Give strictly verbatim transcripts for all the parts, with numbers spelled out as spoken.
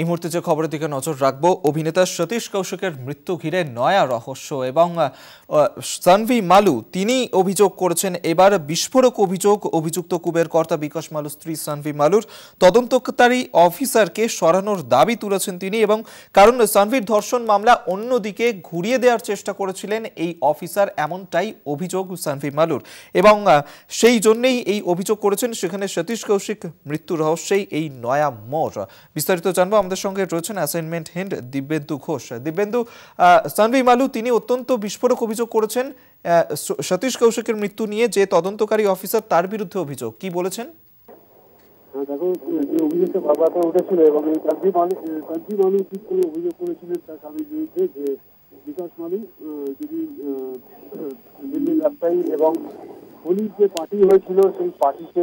এই মুহূর্তে যে খবরের দিকে নজর রাখবো, অভিনেতা সতীশ কৌশিকের মৃত্যু ঘিরে নয়া রহস্য এবং সানভি মালু তিনি অভিযোগ করেছেন এবার বিস্ফোরক অভিযোগ। অভিযুক্ত কুবের কর্তা বিকাশ মালুর স্ত্রী সানভি মালুর তদন্তকারী অফিসারকে সরানোর দাবি তুলেছেন তিনি, এবং কারণ সানভির ধর্ষণ মামলা অন্যদিকে ঘুরিয়ে দেওয়ার চেষ্টা করেছিলেন এই অফিসার, এমনটাই অভিযোগ সানভি মালুর এবং সেই জন্যই এই অভিযোগ করেছেন। সেখানে সতীশ কৌশিক মৃত্যু রহস্যেই এই নয়া মোড়। বিস্তারিত জানবো আমাদের সঙ্গে রয়েছেন অ্যাসাইনমেন্ট হেড দিব্যেন্দু ঘোষ। দিব্যেন্দু, সানভি মালু তিনি অত্যন্ত বিস্ফোরক অভিযোগ করেছেন সতীশ কৌশিকের মৃত্যু নিয়ে, যে তদন্তকারী অফিসার তার বিরুদ্ধে অভিযোগ, কি বলেছেন? দেখো, যে অভিযোগটা বাবাটা উঠেছিল এবং সানভি মালু সানভি মালু কি কোনো অভিযোগ করেছিলেন তার স্বামীর বিরুদ্ধে, যে বিকাশ মালু যদি দিল্লির রাস্তায় এবং হোলির যে পার্টি হয়েছিল সেই পার্টিতে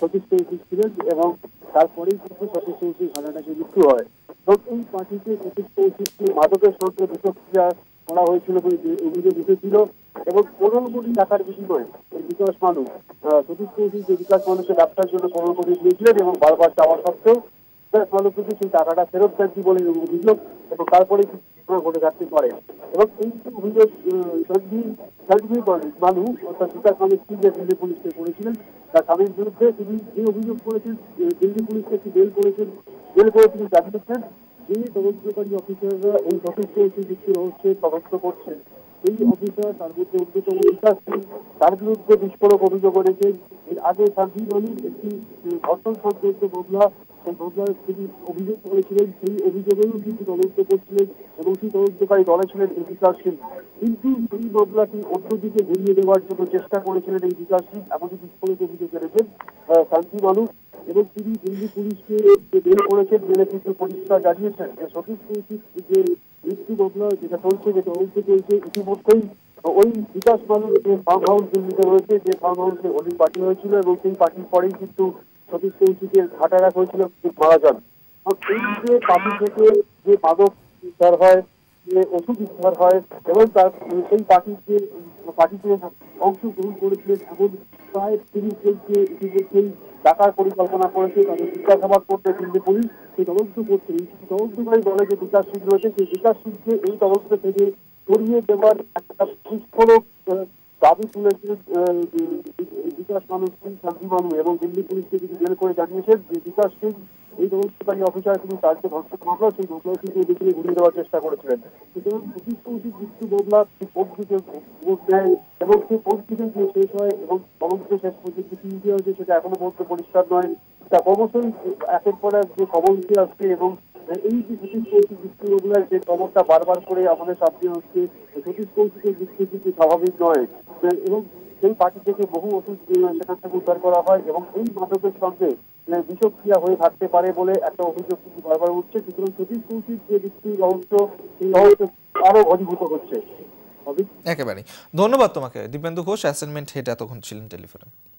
সতীশ কৌশিক ছিলেন এবং তারপরেই কিন্তু সতীশ কৌশিক ঘটনাটাকে মৃত্যু হয়। তো এই পার্টিতে সতীশ কৌশিককে মাদকের সঙ্গে বিষক্রিয়া করা হয়েছিল বলে অভিযোগ উঠেছিল এবং পনেরো কোটি টাকার বিনিময়ে বিকাশ মালু সতীশ কৌশিক যে বিকাশ মালুকে ব্যবসার জন্য পনেরো কোটি দিয়েছিলেন এবং বারবার চাওয়া সত্ত্বেও বিকাশ মালু কিন্তু সেই টাকাটা ফেরত দেননি বলে অভিযোগ এবং তারপরে ঘটে ঘাটতি করে। এবং এই অভিযোগ সানভি মালু অর্থাৎ বিকাশ মালু সিনিয়র দিল্লি পুলিশকে করেছিলেন তার স্বামীর বিরুদ্ধে। তিনি যে অভিযোগ করেছেন দিল্লি পুলিশকে একটি বেল করেছেন বেল করে তিনি দাবি করছেন যে তদন্তকারী অফিসাররা এই সতীশকে একটি যুক্তি রহস্যে তদন্ত করছেন। এই অফিসার তার মধ্যে অন্যতম বিকাশ তার বিরুদ্ধে বিস্ফোরক অভিযোগ করেছেন। এর আগে সানভি মালু একটি ধর্ষণ সংক্রান্ত মামলা সেই মামলায় তিনি অভিযোগ করেছিলেন, সেই অভিযোগেও কিন্তু তদন্ত করছিলেন এবং সেই তদন্তকারী দলে ছিলেন এই বিকাশ সিং। কিন্তু সেই মামলাটি অন্যদিকে ঘুরিয়ে দেওয়ার জন্য চেষ্টা করেছিলেন এই বিকাশ সিং, এমনকি বিস্ফোরক অভিযোগ এনেছেন সানভি মালু। এবং তিনি দিল্লি পুলিশকে বের করেছেন, বেলে কিন্তু পরিষ্কার জানিয়েছেন যে সতীশ কৌশিক যে মৃত্যু মামলা যেটা চলছে, যে তদন্ত চলছে, ইতিমধ্যেই ওই বিকাশ মালুর যে ফার্ম হাউস দিল্লিতে রয়েছে, যে ফার্ম হাউসে হোলি পার্টি হয়েছিল এবং সেই পার্টির পরেই কিন্তু সতীশ কৌশিকের ঘাটা রাখা হয়েছিল, মারা যান। এই যে পার্টি থেকে যে মাদক উদ্ধার হয়, যে ওষুধ উদ্ধার হয় এবং তার সেই পার্টির যে পার্টিতে অংশগ্রহণ করেছিলেন এমন প্রায় তিরিশ জনকে ইতিমধ্যেই ডাকার পরিকল্পনা করেছে, তাদের জিজ্ঞাসাবাদ করতে দিল্লি পুলিশ সেই তদন্ত করছে। তদন্তকারী দলে যে বিকাশ সিং রয়েছে সেই বিকাশ সিংকে এই তদন্ত থেকে সরিয়ে দেওয়ার একটা বিস্ফোরক দাবি তুলেছেন বিকাশ মালু সানভি মালু এবং দিল্লি পুলিশকে কিন্তু বের করে জানিয়েছেন যে বিকাশ সিং এই তদন্তকারী অফিসার কিন্তু তার যে ধর্ষণ মামলা সেই মামলাও কিন্তু এদিকে ঘুরিয়ে দেওয়ার চেষ্টা করেছিলেন। সুতরাং সতীশ কৌশিক মৃত্যু মামলা সেই পদ্ধতিতে ভোট দেয় এবং সেই পদ্ধতিতে যে শেষ হয় এবং তদন্ত শেষ পর্যন্ত কি হয়েছে সেটা এখনো পর্যন্ত পরিষ্কার নয়। তা অবশ্যই একের পর এক যে খবর উঠে আসছে এবং এই যে সতীশ কৌশিক মৃত্যুগুলার যে খবরটা বারবার করে আমাদের সামনে আসছে, সতীশ কৌশিকের মৃত্যু কিন্তু স্বাভাবিক নয় এবং সেই পার্টি থেকে বহু ওষুধ সেখান থেকে উদ্ধার করা হয় এবং এই মাদকের সঙ্গে বিষক্রিয়া হয়ে থাকতে পারে বলে একটা অভিযোগ কিন্তু বারবার উঠছে। সুতরাং সতীশ কৌশিক যে মৃত্যুর রহস্য সেই রহস্য আরো ঘনীভূত হচ্ছে। একেবারেই ধন্যবাদ তোমাকে দিব্যেন্দু ঘোষ, অ্যাসাইনমেন্ট হেড এতক্ষণ ছিলেন টেলিফোনে।